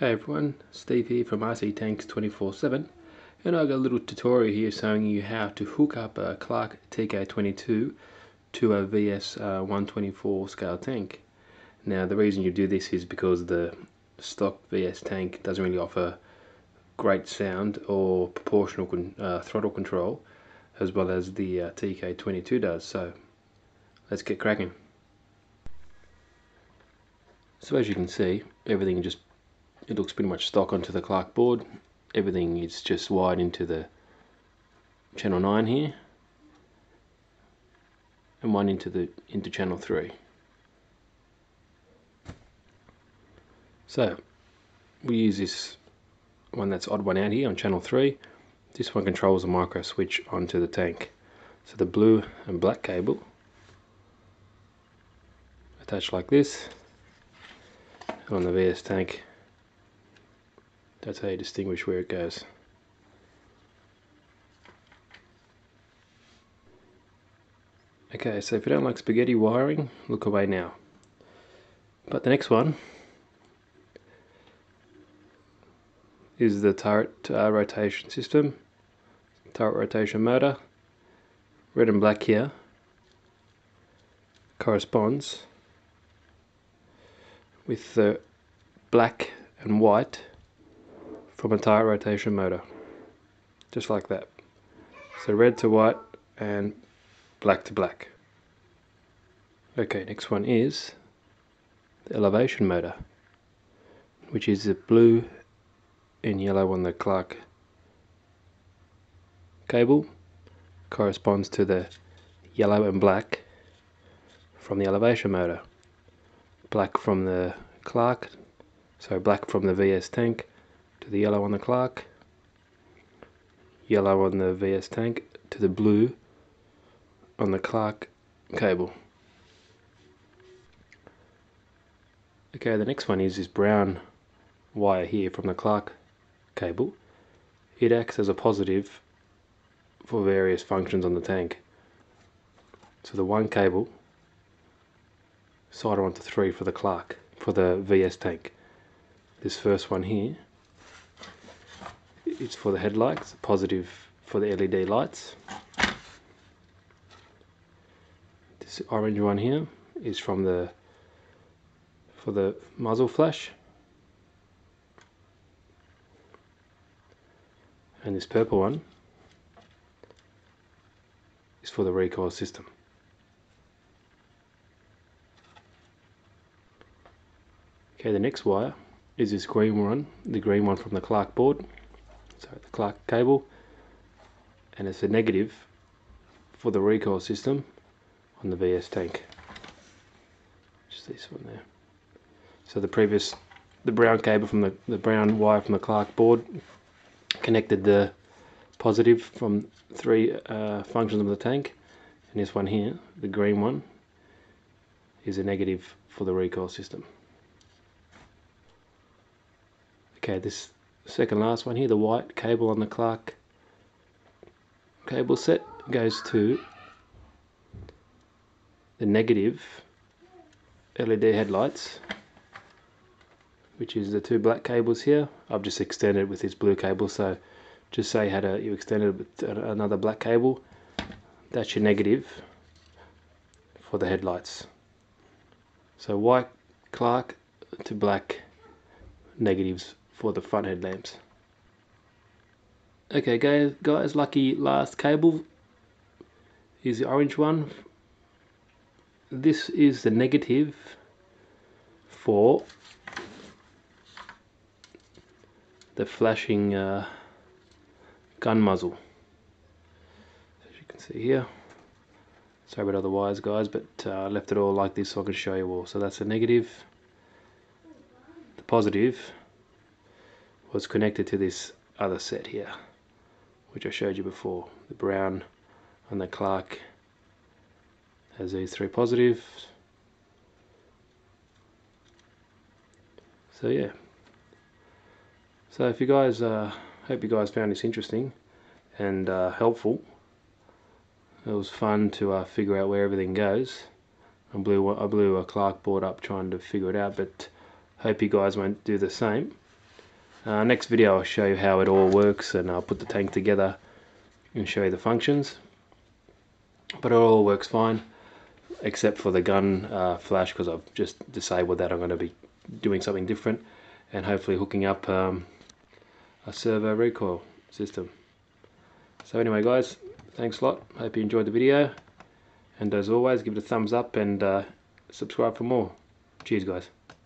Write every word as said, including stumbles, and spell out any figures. Hey everyone, Steve here from R C Tanks twenty-four seven, and I've got a little tutorial here showing you how to hook up a Clark T K twenty-two to a V S one twenty-four scale tank. Now the reason you do this is because the stock V S tank doesn't really offer great sound or proportional con uh, throttle control as well as the uh, T K twenty-two does, so let's get cracking. So as you can see, everything just it looks pretty much stock onto the Clark board. Everything is just wired into the channel nine here, and one into the into channel three. So we use this one that's odd one out here on channel three. This one controls the micro switch onto the tank. So the blue and black cable attached like this, and on the V S tank, that's how you distinguish where it goes. Okay, so if you don't like spaghetti wiring, look away now. But the next one is the turret uh, rotation system, turret rotation motor. Red and black here corresponds with the black and white from a turret rotation motor, just like that. So red to white and black to black. Okay, next one is the elevation motor, which is the blue and yellow on the Clark cable, corresponds to the yellow and black from the elevation motor, black from the Clark, so black from the V S tank to the yellow on the Clark, yellow on the V S tank to the blue on the Clark cable. Okay, the next one is this brown wire here from the Clark cable. It acts as a positive for various functions on the tank. So the one cable solder onto three for the Clark, for the V S tank. This first one here, it's for the headlights, positive for the L E D lights. This orange one here is from the for the muzzle flash, and this purple one is for the recoil system. Okay, the next wire is this green one, the green one from the Clark board. So the Clark cable, and it's a negative for the recoil system on the V S tank. Just this one there. So the previous, the brown cable from the, the brown wire from the Clark board connected the positive from three uh, functions of the tank, and this one here, the green one, is a negative for the recoil system. Okay, this second last one here, the white cable on the Clark cable set, goes to the negative L E D headlights, which is the two black cables here. I've just extended it with this blue cable, so just say how to, you extend it with another black cable. That's your negative for the headlights. So white Clark to black, negatives for the front headlamps. Okay guys, guys, lucky last cable is the orange one. This is the negative for the flashing uh, gun muzzle. As you can see here, sorry about other wires guys, but I uh, left it all like this so I can show you all. So that's the negative. The positive was connected to this other set here, which I showed you before. The brown and the Clark has these three positives. So yeah, so if you guys uh, hope you guys found this interesting and uh, helpful. It was fun to uh, figure out where everything goes. I blew, I blew a Clark board up trying to figure it out, but hope you guys won't do the same. Uh, next video I'll show you how it all works, and I'll put the tank together and show you the functions. But it all works fine except for the gun uh, flash, because I've just disabled that. I'm going to be doing something different and hopefully hooking up um, a servo recoil system. So anyway guys, thanks a lot, hope you enjoyed the video, and as always give it a thumbs up and uh, subscribe for more. Cheers guys.